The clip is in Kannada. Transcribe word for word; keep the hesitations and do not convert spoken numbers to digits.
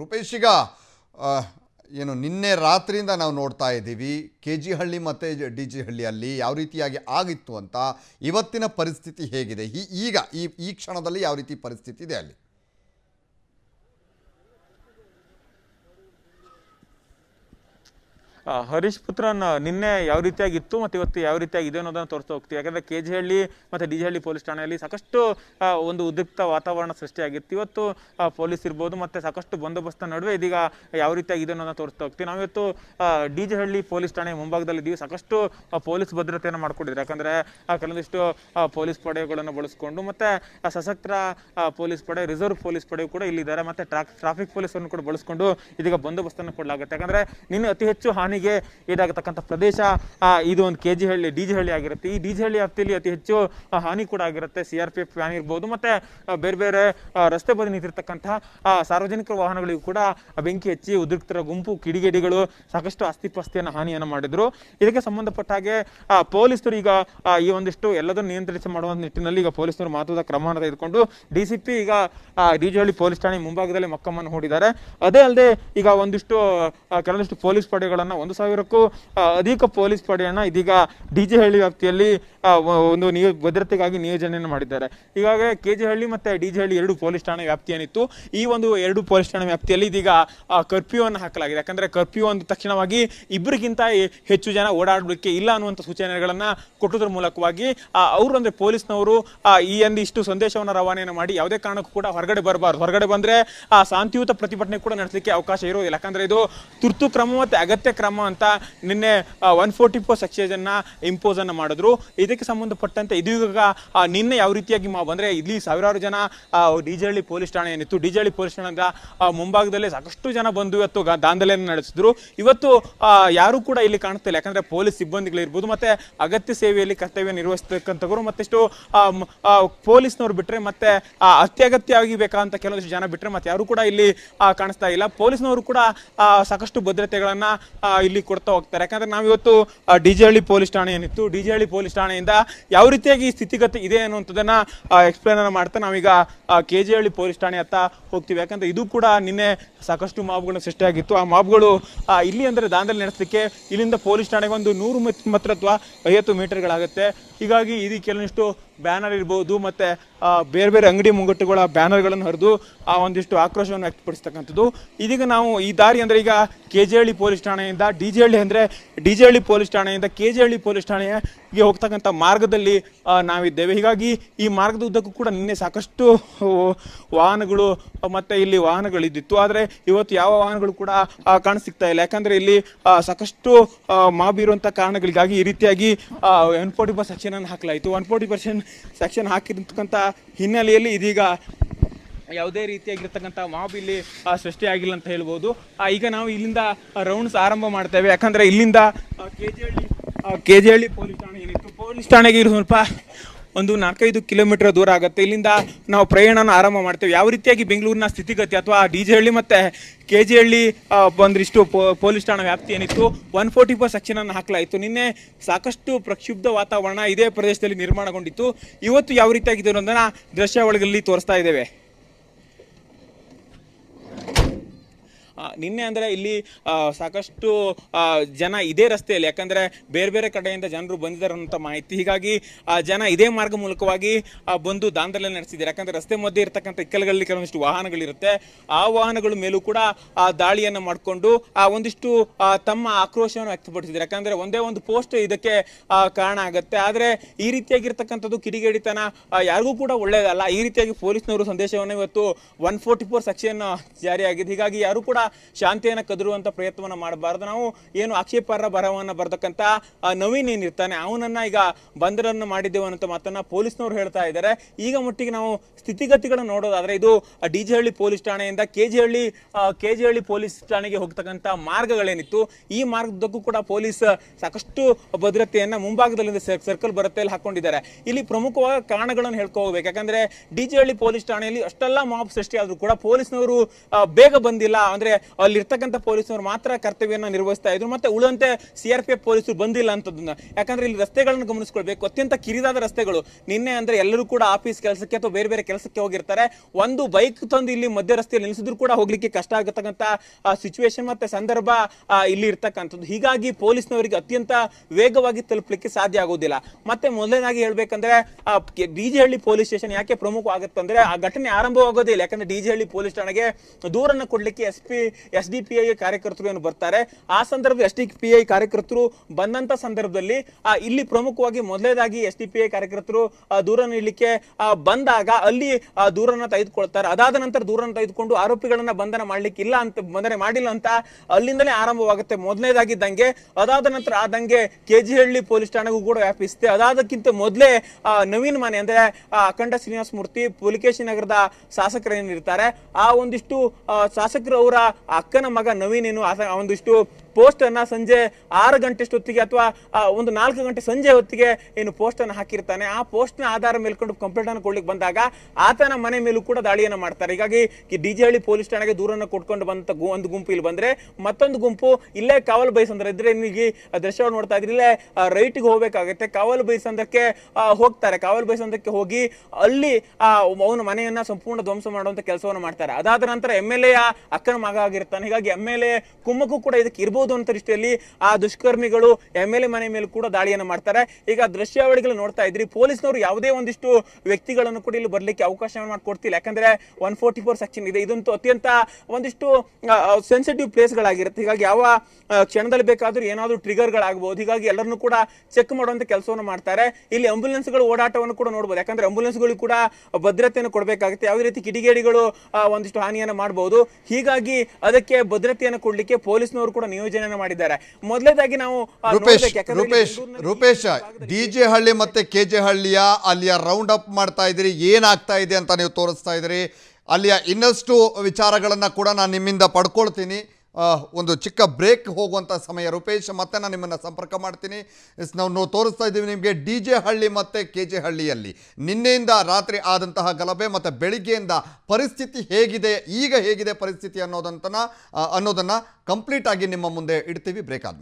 ರೂಪೇಶಿಗಾ ಏನು ನಿನ್ನೆ ರಾತ್ರಿಯಿಂದ ನಾವು ನೋಡ್ತಾ ಇದ್ದೀವಿ ಕೆ.ಜಿ. ಹಳ್ಳಿ ಮತ್ತು ಡಿ.ಜಿ. ಹಳ್ಳಿಯಲ್ಲಿ ಯಾವ ರೀತಿಯಾಗಿ ಆಗಿತ್ತು ಅಂತ, ಇವತ್ತಿನ ಪರಿಸ್ಥಿತಿ ಹೇಗಿದೆ, ಈಗ ಈ ಈ ಕ್ಷಣದಲ್ಲಿ ಯಾವ ರೀತಿ ಪರಿಸ್ಥಿತಿ ಇದೆ ಅಲ್ಲಿ? हरीश पुत्रन निन्ने ಯಾವ ರೀತಿಯಾಗಿತ್ತು ಮತ್ತು ಇವತ್ತು ಯಾವ ರೀತಿಯಾಗಿದೆ ಅನ್ನೋದನ್ನ ತೋರಿಸ್ತಾ ಹೋಗ್ತೀವಿ. ಯಾಕಂದ್ರೆ ಕೆ.ಜಿ. ಹಳ್ಳಿ ಮತ್ತು ಡಿ.ಜಿ. ಹಳ್ಳಿ ಪೊಲೀಸ್ ಠಾಣೆಯಲ್ಲಿ ಸಾಕಷ್ಟು ಒಂದು ಉದ್ರಿಕ್ತ ವಾತಾವರಣ ಸೃಷ್ಟಿಯಾಗಿತ್ತು. ಇವತ್ತು ಪೊಲೀಸ್ ಇರಬಹುದು ಮತ್ತೆ ಸಾಕಷ್ಟು ಬಂದೋಬಸ್ತ ನಡುವೆ ಇದೀಗ ಯಾವ ರೀತಿಯಾಗಿದೆ ಅನ್ನೋದನ್ನ ತೋರಿಸ್ತಾ ಹೋಗ್ತೀವಿ. ನಾವು ಇವತ್ತು ಡಿ.ಜಿ. ಹಳ್ಳಿ ಪೊಲೀಸ್ ಠಾಣೆ ಮುಂಭಾಗದಲ್ಲಿ ಇದೀವಿ. ಸಾಕಷ್ಟು ಪೊಲೀಸ್ ಭದ್ರತೆಯನ್ನು ಮಾಡಿಕೊಂಡಿದ್ದಾರೆ. ಯಾಕಂದ್ರೆ ಕೆಲವೊಂದಿಷ್ಟು ಪೊಲೀಸ್ ಪಡೆಗಳನ್ನು ಬಳಸಿಕೊಂಡು ಮತ್ತೆ ಸಶಸ್ತ್ರ ಪೊಲೀಸ್ ಪಡೆ, ರಿಸರ್ವ್ ಪೊಲೀಸ್ ಪಡೆ ಕೂಡ ಇಲ್ಲಿದ್ದಾರೆ. ಮತ್ತೆ ಟ್ರಾಫಿಕ್ ಪೊಲೀಸರನ್ನು ಕೂಡ ಬಳಸಿಕೊಂಡು ಇದೀಗ ಬಂದೋಬಸ್ತನ್ನು ಕೊಡಲಾಗುತ್ತೆ. ಯಾಕಂದ್ರೆ ನಿನ್ನೆ ಅತಿ ಹೆಚ್ಚು ಈಡಾಗತಕ್ಕಂಥ ಪ್ರದೇಶ ಇದು ಒಂದು ಕೆ.ಜಿ. ಹಳ್ಳಿ ಡಿ.ಜಿ. ಹಳ್ಳಿ ಆಗಿರುತ್ತೆ. ಈ ಡಿ.ಜಿ. ಹಳ್ಳಿ ವ್ಯಾಪ್ತಿಯಲ್ಲಿ ಅತಿ ಹೆಚ್ಚು ಹಾನಿ ಕೂಡ ಆಗಿರುತ್ತೆ. ಸಿಆರ್ಪಿಎಫ್ ವ್ಯಾನ್ ಇರಬಹುದು ಮತ್ತೆ ಬೇರೆ ಬೇರೆ ರಸ್ತೆ ಬದಿ ನಿಂತಿರ್ತಕ್ಕಂತಹ ಸಾರ್ವಜನಿಕ ವಾಹನಗಳಿಗೂ ಕೂಡ ಬೆಂಕಿ ಹಚ್ಚಿ ಉದ್ರಿಕ್ತರ ಗುಂಪು ಕಿಡಿಗೇಡಿಗಳು ಸಾಕಷ್ಟು ಆಸ್ತಿಪಾಸ್ತಿಯನ್ನು ಹಾನಿಯನ್ನು ಮಾಡಿದ್ರು. ಇದಕ್ಕೆ ಸಂಬಂಧಪಟ್ಟ ಹಾಗೆ ಪೊಲೀಸರು ಈಗ ಈ ಒಂದಿಷ್ಟು ಎಲ್ಲದನ್ನು ನಿಯಂತ್ರಿಸಿ ಮಾಡುವಂತ ನಿಟ್ಟಿನಲ್ಲಿ ಈಗ ಪೊಲೀಸರು ಮಹತ್ವದ ಕ್ರಮವನ್ನು ತೆಗೆದುಕೊಂಡು ಡಿಸಿಪಿ ಈಗ ಡಿ.ಜಿ. ಹಳ್ಳಿ ಪೊಲೀಸ್ ಠಾಣೆ ಮುಂಭಾಗದಲ್ಲಿ ಮಕ್ಕಮ್ಮನ್ನು ಹೂಡಿದ್ದಾರೆ. ಅದೇ ಅಲ್ಲದೆ ಈಗ ಒಂದಿಷ್ಟು ಕೆಲವೊಂದಿಷ್ಟು ಪೊಲೀಸ್ ಪಡೆಗಳನ್ನು ಒಂದು ಸಾವಿರಕ್ಕೂ ಅಧಿಕ ಪೊಲೀಸ್ ಪಡೆಯನ್ನು ಇದೀಗ ಡಿ.ಜಿ. ಹಳ್ಳಿ ವ್ಯಾಪ್ತಿಯಲ್ಲಿ ಒಂದು ನಿಯೋ ಭದ್ರತೆಗಾಗಿ ನಿಯೋಜನೆಯನ್ನು ಮಾಡಿದ್ದಾರೆ. ಈಗಾಗಲೇ ಕೆ.ಜಿ. ಹಳ್ಳಿ ಮತ್ತು ಡಿ.ಜಿ. ಹಳ್ಳಿ ಎರಡು ಪೊಲೀಸ್ ಠಾಣೆ ವ್ಯಾಪ್ತಿ ಏನಿತ್ತು, ಈ ಒಂದು ಎರಡು ಪೊಲೀಸ್ ಠಾಣೆ ವ್ಯಾಪ್ತಿಯಲ್ಲಿ ಇದೀಗ ಕರ್ಫ್ಯೂ ಅನ್ನು ಹಾಕಲಾಗಿದೆ. ಯಾಕಂದರೆ ಕರ್ಫ್ಯೂ ಅಂದ ತಕ್ಷಣವಾಗಿ ಇಬ್ಬರಿಗಿಂತ ಹೆಚ್ಚು ಜನ ಓಡಾಡಲಿಕ್ಕೆ ಇಲ್ಲ ಅನ್ನುವಂಥ ಸೂಚನೆಗಳನ್ನು ಕೊಟ್ಟುದ್ರ ಮೂಲಕವಾಗಿ ಅವರು ಅಂದರೆ ಪೊಲೀಸ್ನವರು ಈ ಒಂದಿಷ್ಟು ಸಂದೇಶವನ್ನು ರವಾನೆಯನ್ನು ಮಾಡಿ ಯಾವುದೇ ಕಾರಣಕ್ಕೂ ಕೂಡ ಹೊರಗಡೆ ಬರಬಾರ್ದು, ಹೊರಗಡೆ ಬಂದರೆ ಆ ಶಾಂತಿಯುತ ಪ್ರತಿಭಟನೆ ಕೂಡ ನಡೆಸಲಿಕ್ಕೆ ಅವಕಾಶ ಇರೋದಿಲ್ಲ, ಯಾಕಂದರೆ ಇದು ತುರ್ತು ಕ್ರಮ ಮತ್ತು ಅಗತ್ಯ ಕ್ರಮ ಅಂತ ನಿನ್ನೆ ಒನ್ ಫೋರ್ಟಿ ಫೋರ್ ಸೆಕ್ಷನ್ನ ಇಂಪೋಸ್ ಅನ್ನು ಮಾಡಿದ್ರು. ಇದಕ್ಕೆ ಸಂಬಂಧಪಟ್ಟಂತೆ ಇದು ಈಗ ನಿನ್ನೆ ಯಾವ ರೀತಿಯಾಗಿ ಬಂದರೆ ಇಲ್ಲಿ ಸಾವಿರಾರು ಜನ ಡಿ.ಜಿ. ಹಳ್ಳಿ ಪೊಲೀಸ್ ಠಾಣೆ ಏನಿತ್ತು ಡಿ.ಜಿ. ಹಳ್ಳಿ ಪೊಲೀಸ್ ಠಾಣೆಯಿಂದ ಮುಂಭಾಗದಲ್ಲಿ ಸಾಕಷ್ಟು ಜನ ಬಂದು ಇವತ್ತು ದಾಂಧಲೆಯನ್ನು ನಡೆಸಿದ್ರು. ಇವತ್ತು ಯಾರೂ ಕೂಡ ಇಲ್ಲಿ ಕಾಣುತ್ತಿಲ್ಲ, ಯಾಕಂದರೆ ಪೊಲೀಸ್ ಸಿಬ್ಬಂದಿಗಳಿರ್ಬೋದು ಮತ್ತು ಅಗತ್ಯ ಸೇವೆಯಲ್ಲಿ ಕರ್ತವ್ಯ ನಿರ್ವಹಿಸತಕ್ಕಂಥವ್ರು ಮತ್ತಿಷ್ಟು ಪೊಲೀಸ್ನವ್ರು ಬಿಟ್ಟರೆ ಮತ್ತೆ ಅತ್ಯಗತ್ಯವಾಗಿ ಬೇಕಂತ ಕೆಲವೊಂದಿಷ್ಟು ಜನ ಬಿಟ್ಟರೆ ಮತ್ತೆ ಯಾರು ಕೂಡ ಇಲ್ಲಿ ಕಾಣಿಸ್ತಾ ಇಲ್ಲ. ಪೊಲೀಸ್ನವರು ಕೂಡ ಸಾಕಷ್ಟು ಭದ್ರತೆಗಳನ್ನು ಇಲ್ಲಿ ಕೊಡ್ತಾ ಹೋಗ್ತಾರೆ. ಯಾಕಂದ್ರೆ ನಾವಿವತ್ತು ಡಿ.ಜಿ. ಹಳ್ಳಿ ಪೊಲೀಸ್ ಠಾಣೆ ಏನಿತ್ತು ಡಿ.ಜಿ. ಹಳ್ಳಿ ಪೊಲೀಸ್ ಠಾಣೆಯಿಂದ ಯಾವ ರೀತಿಯಾಗಿ ಸ್ಥಿತಿಗತಿ ಇದೆ ಅನ್ನುವಂಥದ್ದನ್ನ ಎಕ್ಸ್ಪ್ಲೇನ್ ಅನ್ನು ಮಾಡ್ತಾ ನಾವೀಗ ಕೆ.ಜಿ. ಹಳ್ಳಿ ಪೊಲೀಸ್ ಠಾಣೆ ಹತ್ತ ಹೋಗ್ತೀವಿ. ಯಾಕಂದ್ರೆ ಇದು ಕೂಡ ನಿನ್ನೆ ಸಾಕಷ್ಟು ಮಾಬ್ಗಳನ್ನ ಸೃಷ್ಟಿಯಾಗಿತ್ತು. ಆ ಮಾಬ್ಗಳು ಇಲ್ಲಿ ಅಂದರೆ ದಾಂಧಲೆ ನಡೆಸಲಿಕ್ಕೆ ಇಲ್ಲಿಂದ ಪೊಲೀಸ್ ಠಾಣೆಗೆ ಒಂದು ನೂರು ಮೀಟರ್ ಅಥವಾ ಐವತ್ತು ಮೀಟರ್ಗಳಾಗುತ್ತೆ. ಹೀಗಾಗಿ ಇದು ಕೆಲವೊಂದಿಷ್ಟು ಬ್ಯಾನರ್ ಇರ್ಬೋದು ಮತ್ತು ಬೇರೆ ಬೇರೆ ಅಂಗಡಿ ಮುಂಗಟ್ಟುಗಳ ಬ್ಯಾನರ್ಗಳನ್ನು ಹರಿದು ಆ ಒಂದಿಷ್ಟು ಆಕ್ರೋಶವನ್ನು ವ್ಯಕ್ತಪಡಿಸ್ತಕ್ಕಂಥದ್ದು. ಇದೀಗ ನಾವು ಈ ದಾರಿ ಅಂದರೆ ಈಗ ಕೆ.ಜಿ. ಹಳ್ಳಿ ಪೊಲೀಸ್ ಠಾಣೆಯಿಂದ ಡಿ.ಜಿ. ಹಳ್ಳಿ ಅಂದರೆ ಡಿ.ಜಿ. ಹಳ್ಳಿ ಪೊಲೀಸ್ ಠಾಣೆಯಿಂದ ಕೆ.ಜಿ. ಹಳ್ಳಿ ಪೊಲೀಸ್ ಠಾಣೆಗೆ ಹೋಗ್ತಕ್ಕಂಥ ಮಾರ್ಗದಲ್ಲಿ ನಾವಿದ್ದೇವೆ. ಹೀಗಾಗಿ ಈ ಮಾರ್ಗದ ಉದ್ದಕ್ಕೂ ಕೂಡ ನಿನ್ನೆ ಸಾಕಷ್ಟು ವಾಹನಗಳು ಮತ್ತು ಇಲ್ಲಿ ವಾಹನಗಳಿದ್ದಿತ್ತು. ಆದರೆ ಇವತ್ತು ಯಾವ ವಾಹನಗಳು ಕೂಡ ಕಾಣಿಸ್ತಾ ಇಲ್ಲ, ಯಾಕಂದರೆ ಇಲ್ಲಿ ಸಾಕಷ್ಟು ಮಾಬ್ ಇರುವಂಥ ಕಾರಣಗಳಿಗಾಗಿ ಈ ರೀತಿಯಾಗಿ ಒನ್ ಫೋರ್ಟಿ ಫೋರ್ ಸೆಕ್ಷನನ್ನು ಹಾಕಲಾಯಿತು. ಒನ್ ಫೋರ್ಟಿ ಪರ್ಸೆಂಟ್ ಸೆಕ್ಷನ್ ಹಾಕಿರ್ತಕ್ಕಂಥ ಹಿನ್ನೆಲೆಯಲ್ಲಿ ಇದೀಗ ಯಾವುದೇ ರೀತಿಯಾಗಿರ್ತಕ್ಕಂಥ ಮಾಬ್ ಇಲ್ಲಿ ಸೃಷ್ಟಿಯಾಗಿಲ್ಲ ಅಂತ ಹೇಳ್ಬೋದು. ಈಗ ನಾವು ಇಲ್ಲಿಂದ ರೌಂಡ್ಸ್ ಆರಂಭ ಮಾಡ್ತೇವೆ, ಯಾಕಂದರೆ ಇಲ್ಲಿಂದ KG. Halli K G. Halli police ಠಾಣೆ ಏನಿತ್ತು ಪೊಲೀಸ್ ಠಾಣೆಗೆ ಇದು ಸ್ವಲ್ಪ ಒಂದು ನಾಲ್ಕೈದು ಕಿಲೋಮೀಟರ್ ದೂರ ಆಗುತ್ತೆ. ಇಲ್ಲಿಂದ ನಾವು ಪ್ರಯಾಣನ ಆರಂಭ ಮಾಡ್ತೇವೆ. ಯಾವ ರೀತಿಯಾಗಿ ಬೆಂಗಳೂರಿನ ಸ್ಥಿತಿಗತಿ ಅಥವಾ ಡಿ.ಜಿ. ಹಳ್ಳಿ ಮತ್ತು ಕೆ.ಜಿ. ಹಳ್ಳಿ ಬಂದಿಷ್ಟು ಪೊ ಪೊಲೀಸ್ ಠಾಣಾ ವ್ಯಾಪ್ತಿ ಏನಿತ್ತು ಒನ್ ಫೋರ್ಟಿ ಫೋರ್ ಸೆಕ್ಷನನ್ನು ಹಾಕಲಾಯಿತು. ನಿನ್ನೆ ಸಾಕಷ್ಟು ಪ್ರಕ್ಷುಬ್ಧ ವಾತಾವರಣ ಇದೇ ಪ್ರದೇಶದಲ್ಲಿ ನಿರ್ಮಾಣಗೊಂಡಿತ್ತು. ಇವತ್ತು ಯಾವ ರೀತಿಯಾಗಿದೆ ಅನ್ನೋದನ್ನು ದೃಶ್ಯಾವಳಿಗಳಲ್ಲಿ ತೋರಿಸ್ತಾ ಇದ್ದೇವೆ. ನಿನ್ನೆ ಅಂದರೆ ಇಲ್ಲಿ ಸಾಕಷ್ಟು ಜನ ಇದೇ ರಸ್ತೆಯಲ್ಲಿ, ಯಾಕಂದರೆ ಬೇರೆ ಬೇರೆ ಕಡೆಯಿಂದ ಜನರು ಬಂದಿದ್ದಾರೆ ಅನ್ನೋಂಥ ಮಾಹಿತಿ. ಹೀಗಾಗಿ ಜನ ಇದೇ ಮಾರ್ಗ ಮೂಲಕವಾಗಿ ಬಂದು ದಾಂಧಲೆ ನಡೆಸಿದ್ದಾರೆ. ಯಾಕಂದರೆ ರಸ್ತೆ ಮಧ್ಯೆ ಇರ್ತಕ್ಕಂಥ ಇಕ್ಕಲುಗಳಲ್ಲಿ ಕೆಲವೊಂದಿಷ್ಟು ವಾಹನಗಳಿರುತ್ತೆ, ಆ ವಾಹನಗಳ ಮೇಲೂ ಕೂಡ ಆ ದಾಳಿಯನ್ನು ಮಾಡಿಕೊಂಡು ಆ ಒಂದಿಷ್ಟು ತಮ್ಮ ಆಕ್ರೋಶವನ್ನು ವ್ಯಕ್ತಪಡಿಸಿದ್ದಾರೆ. ಯಾಕಂದರೆ ಒಂದೇ ಒಂದು ಪೋಸ್ಟ್ ಇದಕ್ಕೆ ಕಾರಣ ಆಗುತ್ತೆ. ಆದರೆ ಈ ರೀತಿಯಾಗಿರ್ತಕ್ಕಂಥದ್ದು ಕಿಡಿಗೇಡಿತನ ಯಾರಿಗೂ ಕೂಡ ಒಳ್ಳೆಯದಲ್ಲ. ಈ ರೀತಿಯಾಗಿ ಪೊಲೀಸ್ನವರು ಸಂದೇಶವನ್ನು ಇವತ್ತು ಒನ್ ಫೋರ್ಟಿ ಫೋರ್ ಸೆಕ್ಷನ್ ಜಾರಿಯಾಗಿದೆ. ಹೀಗಾಗಿ ಯಾರೂ ಕೂಡ ಶಾಂತಿಯನ್ನು ಕದರುವಂಥ ಪ್ರಯತ್ನವನ್ನು ಮಾಡಬಾರ್ದು. ನಾವು ಏನು ಆಕ್ಷೇಪಾರ್ಹ ಬರಹವನ್ನು ಬರೆದಕ್ಕಂಥ ನವೀನ್ ಏನಿರ್ತಾನೆ ಅವನನ್ನು ಈಗ ಬಂಧನವನ್ನು ಮಾಡಿದ್ದೇವೆ ಅನ್ನೋ ಮಾತನ್ನು ಪೊಲೀಸ್ನವರು ಹೇಳ್ತಾ ಇದ್ದಾರೆ. ಈಗ ಮಟ್ಟಿಗೆ ನಾವು ಸ್ಥಿತಿಗತಿಗಳನ್ನು ನೋಡೋದಾದರೆ ಇದು ಡಿ.ಜಿ. ಹಳ್ಳಿ ಪೊಲೀಸ್ ಠಾಣೆಯಿಂದ K G. Halli K G. Halli police ಠಾಣೆಗೆ ಹೋಗ್ತಕ್ಕಂಥ ಮಾರ್ಗಗಳೇನಿತ್ತು ಈ ಮಾರ್ಗದಕ್ಕೂ ಕೂಡ ಪೊಲೀಸ್ ಸಾಕಷ್ಟು ಭದ್ರತೆಯನ್ನು ಮುಂಭಾಗದಲ್ಲಿಂದ ಸರ್ಕಲ್ ಭದ್ರತೆಯಲ್ಲಿ ಹಾಕ್ಕೊಂಡಿದ್ದಾರೆ. ಇಲ್ಲಿ ಪ್ರಮುಖವಾದ ಕಾರಣಗಳನ್ನು ಹೇಳ್ಕೋಬೇಕು, ಯಾಕಂದರೆ ಡಿ.ಜಿ. ಹಳ್ಳಿ ಪೊಲೀಸ್ ಠಾಣೆಯಲ್ಲಿ ಅಷ್ಟೆಲ್ಲ ಮಾಪ್ ಸೃಷ್ಟಿಯಾದರೂ ಕೂಡ ಪೊಲೀಸ್ನವರು ಬೇಗ ಬಂದಿಲ್ಲ. ಅಂದರೆ अल्लिरतक्कंत पोलीसरु मात्र कर्तव्यवन्न निर्वहिस्ता इद्दरु मत्ते उळिದಂತೆ सी आर पಿ ಎಫ್ पोलीसरु बंदिल्ल ಅಂತದನ್ನ ಯಾಕಂದ್ರೆ ಇಲ್ಲಿ ರಸ್ತೆಗಳನ್ನು ಗಮನಿಸಿಕೊಳ್ಳಬೇಕು। ಅತ್ಯಂತ ಕಿರಿದಾದ ರಸ್ತೆಗಳು ನಿನ್ನೆ ಅಂದ್ರೆ ಎಲ್ಲರೂ ಕೂಡ ಆಫೀಸ್ ಕೆಲಸಕ್ಕೆ ಅಥವಾ ಬೇರೆ ಬೇರೆ ಕೆಲಸಕ್ಕೆ ಹೋಗಿರ್ತಾರೆ। ಒಂದು ಬೈಕ್ ತಂದು ಇಲ್ಲಿ ಮಧ್ಯ ರಸ್ತೆಯಲ್ಲಿ ನಿಲ್ಲಿಸಿದ್ರು ಕೂಡ ಹೋಗಲಿಕ್ಕೆ ಕಷ್ಟ ಆಗತಕ್ಕಂತ ಸಿಚುಯೇಷನ್ ಮತ್ತೆ ಸಂದರ್ಭ ಇಲ್ಲಿ ಇರತಕ್ಕಂತದ್ದು। ಹೀಗಾಗಿ ಪೊಲೀಸ್ನವರಿಗೆ ಅತ್ಯಂತ ವೇಗವಾಗಿ ತಲುಪಲಿಕ್ಕೆ ಸಾಧ್ಯ ಆಗೋದಿಲ್ಲ। ಮತ್ತೆ ಮೊದಲನೇದಾಗಿ ಹೇಳಬೇಕಂದ್ರೆ ಡಿಜೆಹಳ್ಳಿ ಪೊಲೀಸ್ ಸ್ಟೇಷನ್ ಯಾಕೆ ಪ್ರಮುಖವಾಗುತ್ತೆ ಅಂದ್ರೆ ಆ ಘಟನೆ ಆರಂಭವಾಗೋದಿಲ್ಲ। ಯಾಕಂದ್ರೆ ಡಿಜೆಹಳ್ಳಿ ಪೊಲೀಸ್ ಠಾಣೆಗೆ ದೂರನ್ನ ಕೊಡಲಿಕ್ಕೆ SP S D P I ಕಾರ್ಯಕರ್ತರು ಏನು ಬರ್ತಾರೆ। ಆ ಸಂದರ್ಭದಲ್ಲಿ ಎಸ್ ಡಿ ಪಿ ಐ ಕಾರ್ಯಕರ್ತರು ಬಂದಂತ ಸಂದರ್ಭದಲ್ಲಿ ಇಲ್ಲಿ ಪ್ರಮುಖವಾಗಿ ಮೊದಲನೇದಾಗಿ ಎಸ್ ಡಿ ಪಿ ಐ ಕಾರ್ಯಕರ್ತರು ದೂರನ್ನ ಇಡಲಿಕ್ಕೆ ಬಂದಾಗ ಅಲ್ಲಿ ದೂರನ್ನ ತೆಗೆದುಕೊಳ್ಳುತ್ತಾರೆ। ಅದಾದ ನಂತರ ದೂರನ್ನ ತೆಗೆದುಕೊಂಡು ಆರೋಪಿಗಳನ್ನ ಬಂಧನ ಮಾಡಲಿಕ್ಕೆ ಇಲ್ಲ ಅಂತ ಬಂಧನ ಮಾಡಿಲ್ಲ ಅಂತ ಅಲ್ಲಿಂದಲೇ ಆರಂಭವಾಗುತ್ತೆ ಮೊದಲನೇದಾಗಿ ದಂಗೆ। ಅದಾದ ನಂತರ ಆ ದಂಗೆ ಕೆ ಜಿ ಹಳ್ಳಿ ಪೊಲೀಸ್ ಠಾಣೆಗೂ ಕೂಡ ವ್ಯಾಪಿಸುತ್ತೆ। ಅದಾದಕ್ಕಿಂತ ಮೊದಲೇ ನವೀನ್ ಮಾನೆ ಅಂದ್ರೆ ಅಖಂಡ ಶ್ರೀನಿವಾಸ ಮೂರ್ತಿ ಪುಲಿಕೇಶಿ ನಗರದ ಶಾಸಕರೇನಿರ್ತಾರೆ ಆ ಒಂದಿಷ್ಟು ಶಾಸಕರು ಅವರ ಅಕ್ಕನ ಮಗ ನವೀನ್ ಏನು ಆ ಒಂದಿಷ್ಟು ಪೋಸ್ಟ್ ಅನ್ನ ಸಂಜೆ ಆರು ಗಂಟೆಷ್ಟೊತ್ತಿಗೆ ಅಥವಾ ಒಂದು ನಾಲ್ಕು ಗಂಟೆ ಸಂಜೆ ಹೊತ್ತಿಗೆ ಏನು ಪೋಸ್ಟ್ ಅನ್ನು ಹಾಕಿರ್ತಾನೆ। ಆ ಪೋಸ್ಟ್ ನ ಆಧಾರ ಮೇಲ್ಕೊಂಡು ಕಂಪ್ಲೇಂಟ್ ಅನ್ನು ಕೊಡ್ಲಿಕ್ಕೆ ಬಂದಾಗ ಆತನ ಮನೆ ಮೇಲೂ ಕೂಡ ದಾಳಿಯನ್ನು ಮಾಡ್ತಾರೆ। ಹೀಗಾಗಿ ಡಿಜೆಹಳ್ಳಿ ಪೊಲೀಸ್ ಠಾಣೆಗೆ ದೂರನ್ನು ಕೊಟ್ಕೊಂಡು ಬಂದ ಒಂದು ಗುಂಪು ಇಲ್ಲಿ ಬಂದ್ರೆ ಮತ್ತೊಂದು ಗುಂಪು ಇಲ್ಲೇ ಕಾವಲ್ ಬೈಸಂದ್ರ ಇದ್ರೆ ನಿಮಗೆ ದೃಶ್ಯವನ್ನು ನೋಡ್ತಾ ಇದ್ರೆ ಇಲ್ಲೇ ರೈಟ್ ಗೆ ಹೋಗಬೇಕಾಗುತ್ತೆ। ಕಾವಲ್ ಬೈಸಂದ್ರಕ್ಕೆ ಹೋಗ್ತಾರೆ। ಕಾವಲ್ ಬೈಸಂದ್ರಕ್ಕೆ ಹೋಗಿ ಅಲ್ಲಿ ಅವನ ಮನೆಯನ್ನ ಸಂಪೂರ್ಣ ಧ್ವಂಸ ಮಾಡುವಂತ ಕೆಲಸವನ್ನು ಮಾಡ್ತಾರೆ। ಅದಾದ ನಂತರ ಎಂ ಎಲ್ ಎ ಅಕ್ಕನ ಮಗ ಆಗಿರ್ತಾನೆ। ಹೀಗಾಗಿ ಎಂ ಎಲ್ ಎ ಕುಮ್ಮಕ್ಕೂ ಕೂಡ ಇದಕ್ಕೆ ಇರಬಹುದು ಅಂತ ದೃಷ್ಟಿಯಲ್ಲಿ ಆ ದುಷ್ಕರ್ಮಿಗಳು ಎಂ ಎಲ್ ಎ ಮನೆ ಮೇಲೆ ಕೂಡ ದಾಳಿಯನ್ನು ಮಾಡ್ತಾರೆ। ಈಗ ದೃಶ್ಯಾವಳಿಗಳು ನೋಡ್ತಾ ಇದ್ರಿ ಪೊಲೀಸ್ನವರು ಯಾವುದೇ ಒಂದಿಷ್ಟು ವ್ಯಕ್ತಿಗಳನ್ನು ಕೂಡ ಇಲ್ಲಿ ಬರಲಿಕ್ಕೆ ಅವಕಾಶ ಮಾಡಿಕೊಡ್ತಿಲ್ಲ। ಯಾಕಂದ್ರೆ ಒನ್ ಫೋರ್ಟಿ ಫೋರ್ ಸೆಕ್ಷನ್ ಇದೆ, ಇದಂತೂ ಅತ್ಯಂತ ಒಂದಿಷ್ಟು ಸೆನ್ಸಿಟಿವ್ ಪ್ಲೇಸ್ ಗಳಾಗಿರುತ್ತೆ। ಹೀಗಾಗಿ ಯಾವ ಕ್ಷಣದಲ್ಲಿ ಬೇಕಾದ್ರೂ ಏನಾದ್ರೂ ಟ್ರಿಗರ್ ಗಳಾಗಬಹುದು। ಹೀಗಾಗಿ ಎಲ್ಲರನ್ನು ಕೂಡ ಚೆಕ್ ಮಾಡುವಂತ ಕೆಲಸವನ್ನು ಮಾಡ್ತಾರೆ। ಇಲ್ಲಿ ಆಂಬ್ಯುಲೆನ್ಸ್ ಗಳು ಓಡಾಟವನ್ನು ಕೂಡ ನೋಡಬಹುದು। ಯಾಕಂದ್ರೆ ಆಂಬ್ಯುಲೆನ್ಸ್ ಗಳು ಕೂಡ ಭದ್ರತೆಯನ್ನು ಕೊಡಬೇಕಾಗುತ್ತೆ, ಯಾವುದೇ ರೀತಿ ಕಿಡಿಗೇಡಿಗಳು ಒಂದಿಷ್ಟು ಹಾನಿಯನ್ನು ಮಾಡಬಹುದು। ಹೀಗಾಗಿ ಅದಕ್ಕೆ ಭದ್ರತೆಯನ್ನು ಕೊಡಲಿಕ್ಕೆ ಪೊಲೀಸ್ನವರು ಕೂಡ ನಿಯೋಜನೆ ಮಾಡಿದ್ದಾರೆ ಮೊದಲನೇದಾಗಿ ನಾವು ರೂಪೇಶ್ ರೂಪೇಶ್ ಡಿಜೆ ಹಳ್ಳಿ ಮತ್ತೆ ಕೆ ಜೆ ಹಳ್ಳಿಯ ಅಲ್ಲಿಯ ರೌಂಡ್ ಅಪ್ ಮಾಡ್ತಾ ಇದ್ರಿ, ಏನಾಗ್ತಾ ಇದೆ ಅಂತ ನೀವು ತೋರಿಸ್ತಾ ಇದ್ರಿ, ಅಲ್ಲಿಯ ಇನ್ನಷ್ಟು ವಿಚಾರಗಳನ್ನ ಕೂಡ ನಾನು ನಿಮ್ಮಿಂದ ಪಡ್ಕೊಳ್ತೀನಿ। ಒಂದು ಚಿಕ್ಕ ಬ್ರೇಕ್ ಹೋಗುವಂಥ ಸಮಯ ರೂಪೇಶ್, ಮತ್ತೆ ನಾನು ನಿಮ್ಮನ್ನು ಸಂಪರ್ಕ ಮಾಡ್ತೀನಿ. ನಾವು ತೋರಿಸ್ತಾ ಇದ್ದೀವಿ ನಿಮಗೆ ಡಿಜೆ ಹಳ್ಳಿ ಮತ್ತು ಕೆ ಜೆ ಹಳ್ಳಿಯಲ್ಲಿ ನಿನ್ನೆಯಿಂದ ರಾತ್ರಿ ಆದಂತಹ ಗಲಭೆ ಮತ್ತು ಬೆಳಿಗ್ಗೆಯಿಂದ ಪರಿಸ್ಥಿತಿ ಹೇಗಿದೆ, ಈಗ ಹೇಗಿದೆ ಪರಿಸ್ಥಿತಿ ಅನ್ನೋದಂತನ ಅನ್ನೋದನ್ನು ಕಂಪ್ಲೀಟಾಗಿ ನಿಮ್ಮ ಮುಂದೆ ಇಡ್ತೀವಿ ಬ್ರೇಕ್ ಆದಮೇಲೆ.